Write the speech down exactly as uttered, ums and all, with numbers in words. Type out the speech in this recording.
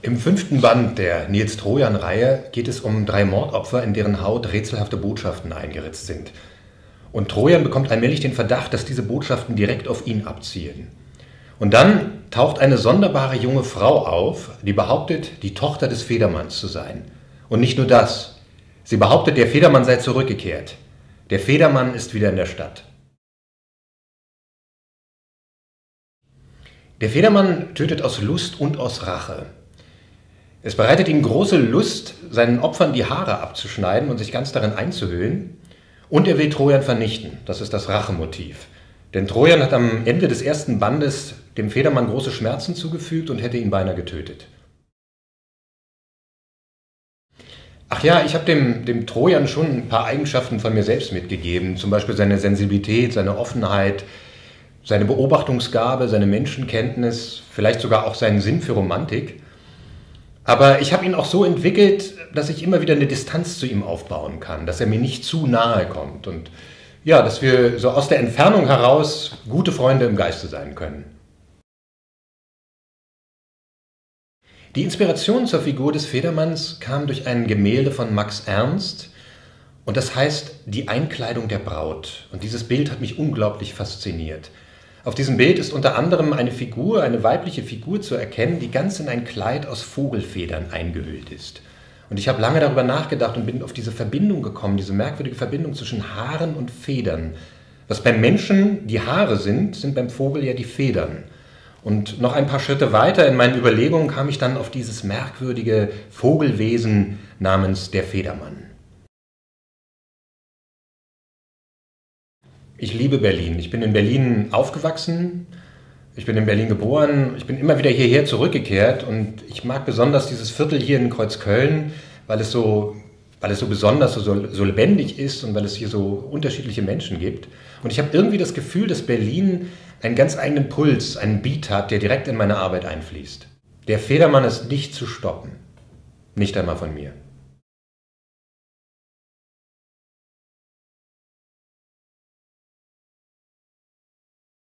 Im fünften Band der Nils-Trojan-Reihe geht es um drei Mordopfer, in deren Haut rätselhafte Botschaften eingeritzt sind. Und Trojan bekommt allmählich den Verdacht, dass diese Botschaften direkt auf ihn abzielen. Und dann taucht eine sonderbare junge Frau auf, die behauptet, die Tochter des Federmanns zu sein. Und nicht nur das. Sie behauptet, der Federmann sei zurückgekehrt. Der Federmann ist wieder in der Stadt. Der Federmann tötet aus Lust und aus Rache. Es bereitet ihm große Lust, seinen Opfern die Haare abzuschneiden und sich ganz darin einzuhüllen. Und er will Trojan vernichten. Das ist das Rachemotiv. Denn Trojan hat am Ende des ersten Bandes dem Federmann große Schmerzen zugefügt und hätte ihn beinahe getötet. Ach ja, ich habe dem, dem Trojan schon ein paar Eigenschaften von mir selbst mitgegeben. Zum Beispiel seine Sensibilität, seine Offenheit, seine Beobachtungsgabe, seine Menschenkenntnis, vielleicht sogar auch seinen Sinn für Romantik. Aber ich habe ihn auch so entwickelt, dass ich immer wieder eine Distanz zu ihm aufbauen kann, dass er mir nicht zu nahe kommt und ja, dass wir so aus der Entfernung heraus gute Freunde im Geiste sein können. Die Inspiration zur Figur des Federmanns kam durch ein Gemälde von Max Ernst und das heißt Die Einkleidung der Braut. Und dieses Bild hat mich unglaublich fasziniert. Auf diesem Bild ist unter anderem eine Figur, eine weibliche Figur zu erkennen, die ganz in ein Kleid aus Vogelfedern eingehüllt ist. Und ich habe lange darüber nachgedacht und bin auf diese Verbindung gekommen, diese merkwürdige Verbindung zwischen Haaren und Federn. Was beim Menschen die Haare sind, sind beim Vogel ja die Federn. Und noch ein paar Schritte weiter in meinen Überlegungen kam ich dann auf dieses merkwürdige Vogelwesen namens der Federmann. Ich liebe Berlin. Ich bin in Berlin aufgewachsen, ich bin in Berlin geboren, ich bin immer wieder hierher zurückgekehrt und ich mag besonders dieses Viertel hier in Kreuzköln, weil es so, weil es so besonders, so, so lebendig ist und weil es hier so unterschiedliche Menschen gibt. Und ich habe irgendwie das Gefühl, dass Berlin einen ganz eigenen Puls, einen Beat hat, der direkt in meine Arbeit einfließt. Der Federmann ist nicht zu stoppen. Nicht einmal von mir.